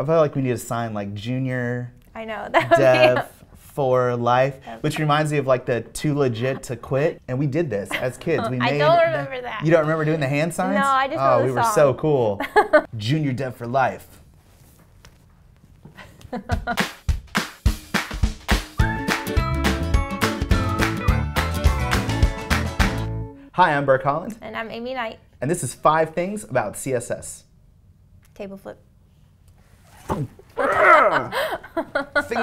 I feel like we need a sign like junior. I know, that would dev for life, which reminds me of like the too legit to quit. And we did this as kids. We made I don't remember that. You don't remember doing the hand signs? No, I just know the song. Oh, we were so cool. Junior dev for life. Hi, I'm Burke Holland. And I'm Aimee Knight. And this is 5 things about CSS. Table flip. Thing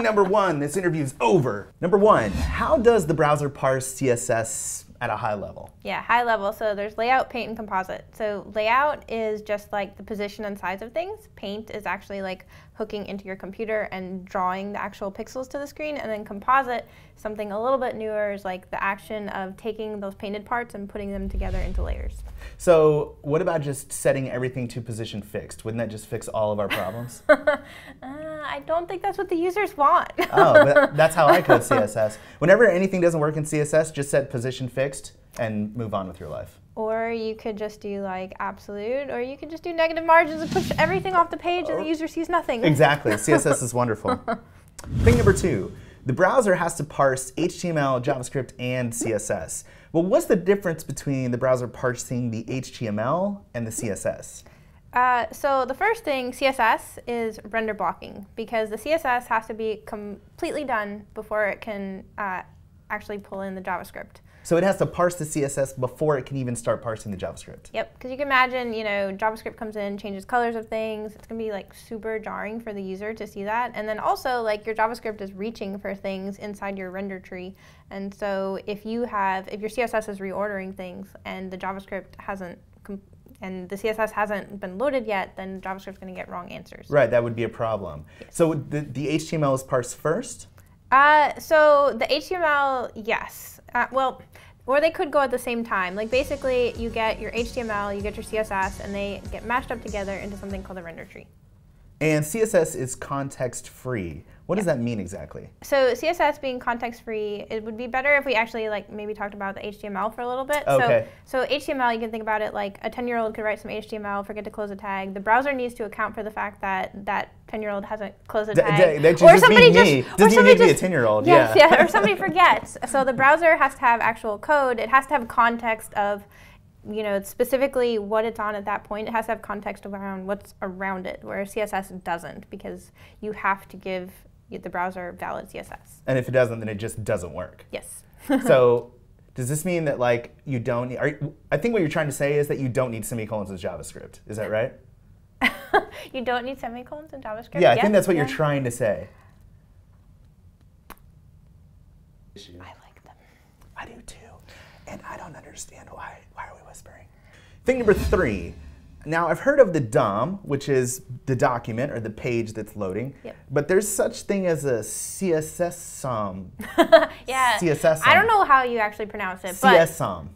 number 1, this interview's over. Number 1, how does the browser parse CSS at a high level? Yeah, high level. So there's layout, paint, and composite. So layout is just like the position and size of things. Paint is actually like hooking into your computer and drawing the actual pixels to the screen. And then composite, something a little bit newer, is like the action of taking those painted parts and putting them together into layers. So what about just setting everything to position fixed? Wouldn't that just fix all of our problems? I don't think that's what the users want. Oh, but that's how I code CSS. Whenever anything doesn't work in CSS, just set position fixed and move on with your life. Or you could just do like absolute, or you could just do negative margins and push everything off the page and the user sees nothing. Exactly. CSS is wonderful. Thing number 2, the browser has to parse HTML, JavaScript, and CSS. Well, what's the difference between the browser parsing the HTML and the CSS? So the first thing, CSS, is render blocking, because the CSS has to be completely done before it can actually pull in the JavaScript. So it has to parse the CSS before it can even start parsing the JavaScript. Yep, because you can imagine, you know, JavaScript comes in, changes colors of things. It's going to be like super jarring for the user to see that. And then also, like, your JavaScript is reaching for things inside your render tree. And so if your CSS is reordering things and the JavaScript hasn't and the CSS hasn't been loaded yet, then JavaScript's going to get wrong answers. Right, that would be a problem. Yes. So the HTML is parsed first? So the HTML, yes. Well, or they could go at the same time. Like basically, you get your HTML, you get your CSS, and they get mashed up together into something called a render tree. And CSS is context-free. What does that mean exactly? So CSS being context-free, it would be better if we actually like maybe talked about the HTML for a little bit. Okay. So HTML, you can think about it like a 10-year-old could write some HTML, forget to close a tag. The browser needs to account for the fact that that 10-year-old hasn't closed a tag. Or somebody just doesn't be a 10-year-old. Yes, yeah. Or somebody forgets. So the browser has to have actual code. It has to have context of, you know, specifically what it's on at that point. It has to have context around what's around it, where CSS doesn't, because you have to give the browser valid CSS. And if it doesn't, then it just doesn't work. Yes. So does this mean that, like, you don't need, I think what you're trying to say is that you don't need semicolons in JavaScript. Is that right? You don't need semicolons in JavaScript? Yeah, I think that's what you're trying to say. I like them. I do too. And I don't understand why are we whispering? Thing number 3. Now, I've heard of the DOM, which is the document or the page that's loading, but there's such thing as a CSSOM. Yeah. CSSOM. I don't know how you actually pronounce it. CSSOM.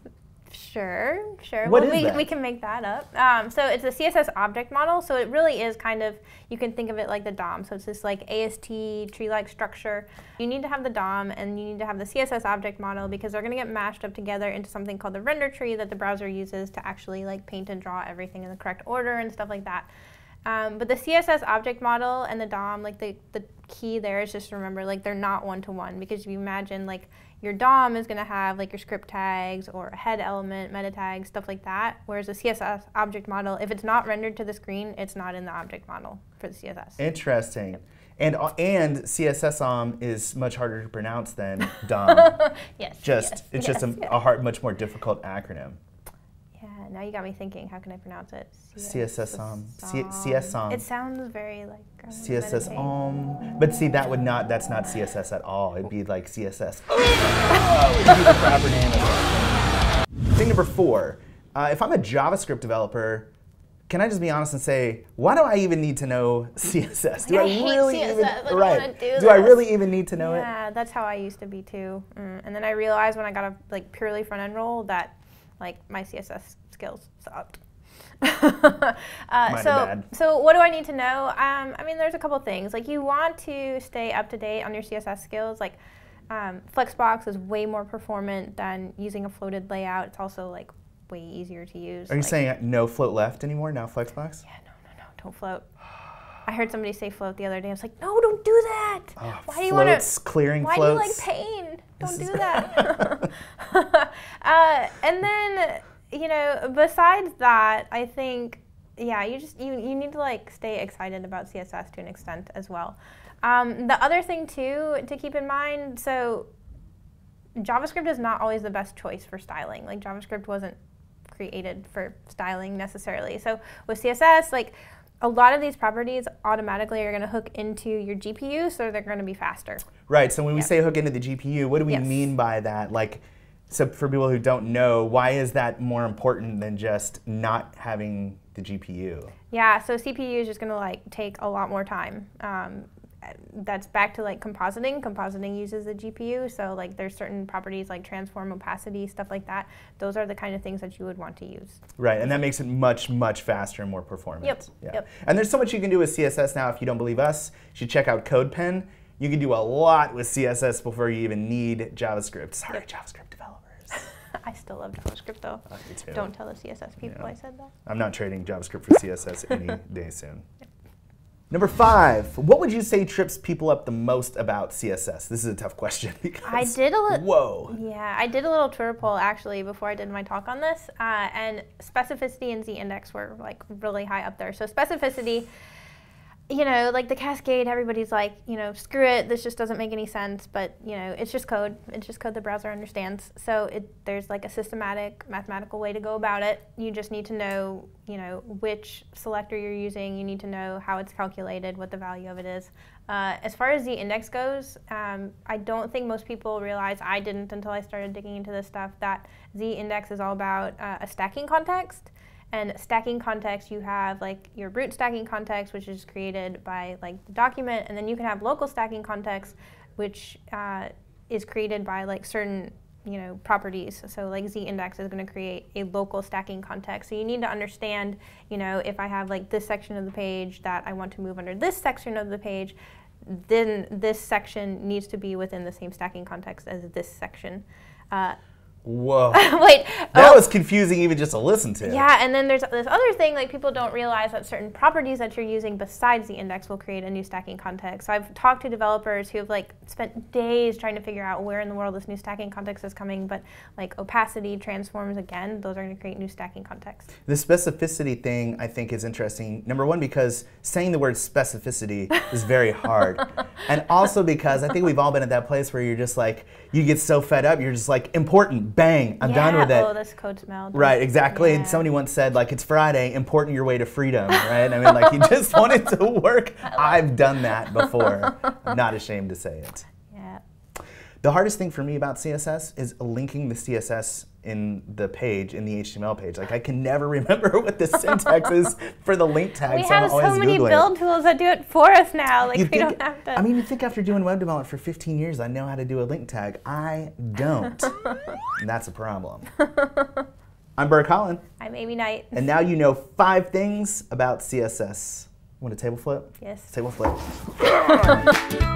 Sure, sure. What is that? We can make that up. So it's a CSS object model. So it really is kind of, you can think of it like the DOM. So it's this like AST tree-like structure. You need to have the DOM and you need to have the CSS object model, because they're going to get mashed up together into something called the render tree that the browser uses to actually like paint and draw everything in the correct order and stuff like that. But the CSS object model and the DOM, like the key there is just to remember, like, they're not one-to-one, because if you imagine, like, your DOM is going to have like your script tags or a head element, meta tags, stuff like that, whereas the CSS object model, if it's not rendered to the screen, it's not in the object model for the CSS. Interesting. Yep. And CSSOM is much harder to pronounce than DOM. It's just a much more difficult acronym. Now you got me thinking, how can I pronounce it? CSSOM. CSSOM. It sounds very like CSSOM. But see, that's not CSS at all. It'd be like CSS. It'd be the proper name of it. Thing number 4, if I'm a JavaScript developer, can I just be honest and say, why do I even need to know CSS? Do I really even need to know it? Yeah, that's how I used to be too. And then I realized when I got a like purely front-end role that like my CSS skills sucked. So what do I need to know? I mean, there's a couple things. Like, you want to stay up to date on your CSS skills. Like, Flexbox is way more performant than using a floated layout. It's also like way easier to use. Are you saying no float left anymore? Now Flexbox? Yeah, no, don't float. I heard somebody say float the other day. I was like, no, don't do that. Oh, why do you want to? Clearing why floats. Do you like pain? Don't do that. And then, you know, besides that, I think, yeah, you need to like stay excited about CSS to an extent as well. The other thing too to keep in mind, so JavaScript is not always the best choice for styling. Like JavaScript wasn't created for styling necessarily. So with CSS, like a lot of these properties automatically are going to hook into your GPU, so they're going to be faster. Right. So when we say hook into the GPU, what do we mean by that? Like, so for people who don't know, why is that more important than just not having the GPU? Yeah. So CPU is just going to like take a lot more time. That's back to like compositing. Compositing uses the GPU, so like there's certain properties like transform, opacity, stuff like that. Those are the kind of things that you would want to use. Right, and that makes it much, much faster and more performant. Yep. Yeah. Yep. And there's so much you can do with CSS now. If you don't believe us, you should check out CodePen. You can do a lot with CSS before you even need JavaScript. Sorry, JavaScript developers. I still love JavaScript though. Me too. Don't tell the CSS people I said that. I'm not trading JavaScript for CSS any day soon. Yep. Number 5, what would you say trips people up the most about CSS? This is a tough question because, whoa. Yeah, I did a little Twitter poll actually before I did my talk on this, and specificity and z-index were like really high up there. So specificity, you know, like the cascade, everybody's like, you know, screw it, this just doesn't make any sense, but you know, it's just code the browser understands. So there's like a systematic, mathematical way to go about it. You just need to know, you know, which selector you're using, you need to know how it's calculated, what the value of it is. As far as the index goes, I don't think most people realize, I didn't until I started digging into this stuff, that the index is all about a stacking context. And stacking context, you have like your root stacking context, which is created by like the document, and then you can have local stacking context, which is created by like certain, you know, properties. So like z-index is going to create a local stacking context. So you need to understand, you know, if I have like this section of the page that I want to move under this section of the page, then this section needs to be within the same stacking context as this section. Whoa. Wait, that was confusing even just to listen to. Yeah, and then there's this other thing, like people don't realize that certain properties that you're using besides the index will create a new stacking context. So I've talked to developers who have like spent days trying to figure out where in the world this new stacking context is coming, but like opacity, transforms, again, those are going to create new stacking contexts. The specificity thing I think is interesting. Number one, because saying the word specificity is very hard. And also because I think we've all been at that place where you're just like, you get so fed up, you're just like, important. Bang, I'm done with it. Oh, this code smelled. Right, exactly. And somebody once said, like, it's Friday, important your way to freedom, right? I mean, like, you just want it to work. I've done that before. I'm not ashamed to say it. Yeah. The hardest thing for me about CSS is linking the CSS in the page, in the HTML page. Like, I can never remember what the syntax is for the link tag, so I'm always Googling. We have so many build tools that do it for us now. Like, we don't have to. I mean, you think after doing web development for 15 years, I know how to do a link tag. I don't. And that's a problem. I'm Burke Holland. I'm Aimee Knight. And now you know 5 things about CSS. Want a table flip? Yes. Table flip.